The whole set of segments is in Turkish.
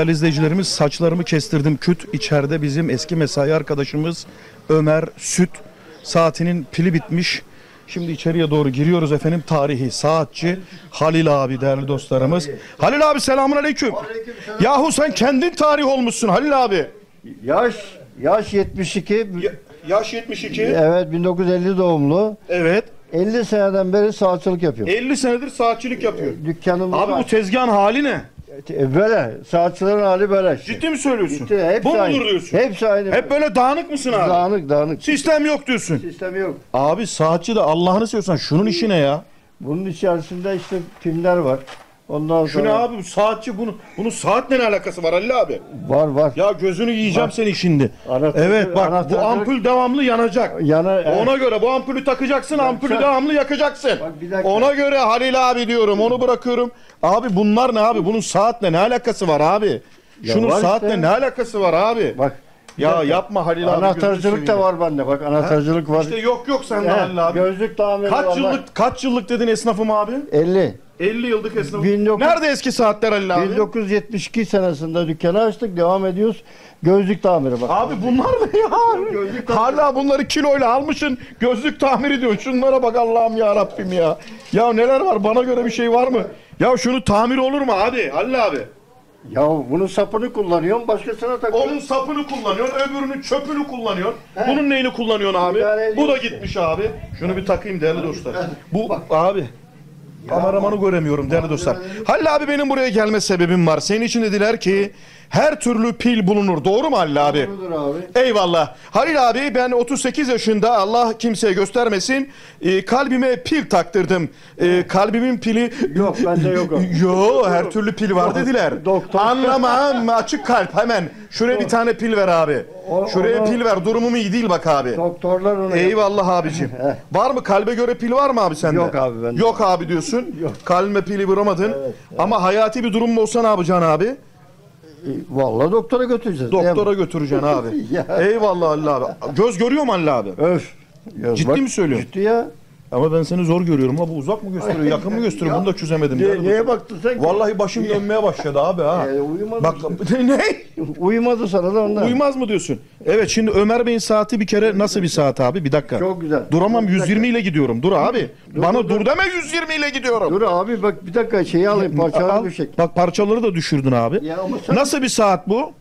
Değerli izleyicilerimiz, saçlarımı kestirdim küt. İçeride bizim eski mesai arkadaşımız Ömer Süt. Saatinin pili bitmiş. Şimdi içeriye doğru giriyoruz efendim. Tarihi saatçi Halil abi değerli dostlarımız. Halil abi selamünaleyküm. Aleykümselam. Yahu sen kendin tarih olmuşsun Halil abi. Yaş 72. Yaş 72. Evet, 1950 doğumlu. Evet. 50 seneden beri saatçılık yapıyor. 50 senedir saatçilik yapıyor. Dükkanımız abi var. Bu tezgahın hali ne? Böyle. Saatçıların hali böyle. Ciddi mi söylüyorsun? Ciddi. Hepsi bu aynı. Diyorsun. Hepsi aynı. Hep böyle dağınık mısın abi? Dağınık. Sistem yok diyorsun. Sistem yok. Abi saatçi de Allah'ını seviyorsan şunun işi ne ya? Bunun içerisinde işte pimler var. Ondan sonra... Şu ne abi, saatçi bunu saatle ne alakası var Ali abi? Var. Ya gözünü yiyeceğim seni şimdi. Evet bak, bu ampul devamlı yanacak. Ona göre bu ampulü takacaksın, ampulü devamlı yakacaksın. Bak, ona göre Halil abi diyorum, onu bırakıyorum. Abi bunlar ne abi? Bunun saatle ne alakası var abi? Şunun saatle işte. Ne alakası var abi? Bak. Ya yapma Halil abi. Anahtarcılık da var bende. Bak anahtarcılık var. İşte yok sende Halil abi. Gözlük tamiri. Kaç yıllık dedin esnafım abi? 50 yıllık esnaf. Nerede eski saatler Halil abi? 1972 senesinde dükkanı açtık. Devam ediyoruz. Gözlük tamiri bak. Abi bunlar ne ya? Hala bunları kiloyla almışsın. Gözlük tamiri diyor. Şunlara bak Allah'ım ya Rabbim ya. Ya neler var? Bana göre bir şey var mı? Ya şunu tamir olur mu abi? Halil abi. Ya bunun sapını kullanıyorsun, başkasına takıyorsun. Onun sapını kullanıyorsun, öbürünün çöpünü kullanıyorsun. He. Bunun neyini kullanıyorsun abi? Bu da gitmiş abi. Şunu bir takayım değerli dostlar. Bu bak. Abi. Kameramanı göremiyorum değerli dostlar. Halil abi, benim buraya gelme sebebim var. Senin için dediler ki her türlü pil bulunur. Doğru mu Halil abi? Doğrudur abi. Eyvallah. Halil abi, ben 38 yaşında, Allah kimseye göstermesin, kalbime pil taktırdım. Kalbimin pili... Yok bende yok. Yok, her türlü pil var dediler. Doktor. Anlamam, açık kalp hemen. Şuraya bir tane pil ver abi. Şuraya pil ver, durumum iyi değil bak abi. Doktorlar onu... Eyvallah abicim. Var mı, kalbe göre pil var mı abi sende? Yok abi bende. Yok abi diyorsun. Yok. Kalbime pili vuramadın. Evet. Ama hayati bir durum mu olsa ne yapacaksın abi? Vallahi doktora götüreceğiz. Doktora götüreceksin abi. Eyvallah Allah abi. Göz görüyor mu Allah abi? Öf. Ya ciddi bak, mi söylüyorsun? Ciddi ya. Ama ben seni zor görüyorum. Bu uzak mı gösteriyor, yakın mı gösteriyor? Ya. Bunu da çözemedim. Neye baktın sen? Vallahi başım dönmeye başladı abi ha. Uyumadı. Bak ne? Uyumadı sana da ondan. Uyumaz mı diyorsun? Evet, şimdi Ömer Bey'in saati bir kere nasıl bir saat abi? Bir dakika. Çok güzel. Duramam, 120 ile gidiyorum. Dur abi. Bana dur deme, 120 ile gidiyorum. Dur abi bak, bir dakika şeyi alayım, parçaları düşecek. Bak parçaları da düşürdün abi. Nasıl bir saat bu?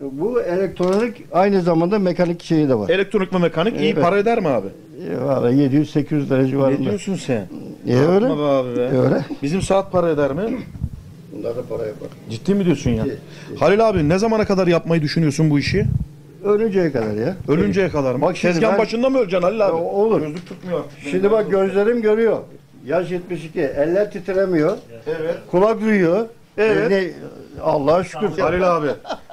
Bu elektronik, aynı zamanda mekanik şeyi de var. Elektronik ve mekanik, evet. İyi para eder mi abi? Valla 700-800 lira civarında. Ne diyorsun sen? Öyle. Abi be. Öyle. Bizim saat para eder mi? Bunlar da para yapar. Ciddi mi diyorsun ya? Halil abi, ne zamana kadar yapmayı düşünüyorsun bu işi? Ölünceye kadar ya. Ölünceye kadar mı? Bak, tezgahın başında mı öleceksin Halil abi? Olur. Gözlük tutmuyor. Şimdi bak, gözlerim görüyor. Yaş 72. Eller titremiyor. Evet. Kulak duyuyor. Evet. Allah'a şükür. Halil abi.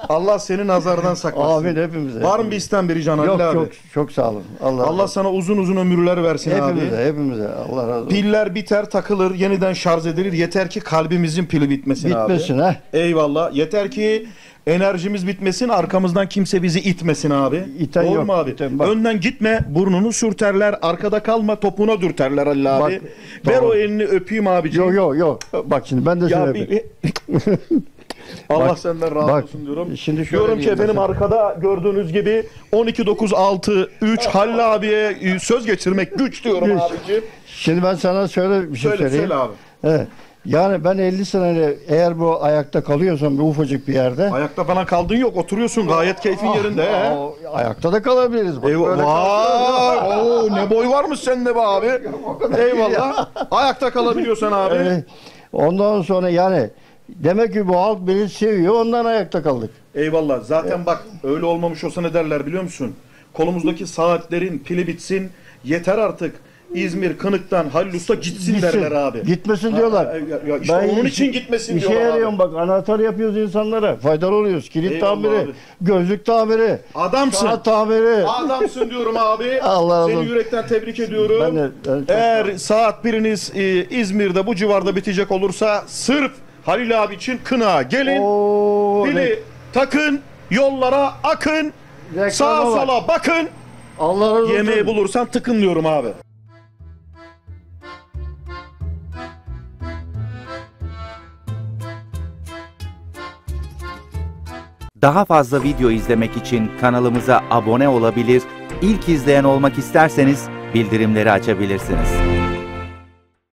Allah seni nazardan saklasın. Amin hepimize. Var mı bir istem bir can Halil abi? Yok, çok sağ olun. Allah sana uzun ömürler versin hepimize, abi. Hepimize Allah razı olsun. Piller biter, takılır, yeniden şarj edilir. Yeter ki kalbimizin pili bitmesin abi. Bitmesin ha. Eyvallah. Yeter ki enerjimiz bitmesin, arkamızdan kimse bizi itmesin abi. İten doğru mu abi? İten, önden gitme, burnunu sürterler, arkada kalma, topuğuna dürterler Allah abi. Bak, ver o elini öpeyim abiciğim. Yok. Bak şimdi ben de sana öpeyim. Allah bak, senden razı olsun diyorum. Şimdi diyorum ki efendim, arkada gördüğünüz gibi 12-9-6-3 Halil abiye söz geçirmek güç diyorum abiciğim. Şimdi ben sana şöyle bir şey söyleyeyim. Söyle abi. Evet. Yani ben 50 senede eğer bu ayakta kalıyorsam, bir ufacık bir yerde. Ayakta falan kaldığın yok, oturuyorsun gayet keyfin yerinde. Ayakta da kalabiliriz. Eyvallah. Ne boy varmış sende be abi. Eyvallah. Ayakta kalabiliyorsan abi. Ondan sonra yani demek ki bu halk beni seviyor, ondan ayakta kaldık. Eyvallah. Zaten bak, öyle olmamış olsa ne derler biliyor musun? Kolumuzdaki saatlerin pili bitsin, yeter artık. İzmir Kınık'tan Halil Usta gitsin derler abi. Gitmesin diyorlar. Ya işte ben onun için gitmesin diyorlar. İşe yarıyorum bak, anahtar yapıyoruz insanlara. Faydalı oluyoruz. Kilit tamiri, gözlük tamiri, adamsın. Saat tamiri. Adamsın diyorum abi. Allah seni yürekten tebrik ediyorum. Ben eğer saat biriniz İzmir'de bu civarda bitecek olursa, sırf Halil abi için Kınık'a gelin. Bili takın, yollara akın, sağa sola bakın. Allah razı yemeği olsun. Bulursan tıkın diyorum abi. Daha fazla video izlemek için kanalımıza abone olabilir, ilk izleyen olmak isterseniz bildirimleri açabilirsiniz.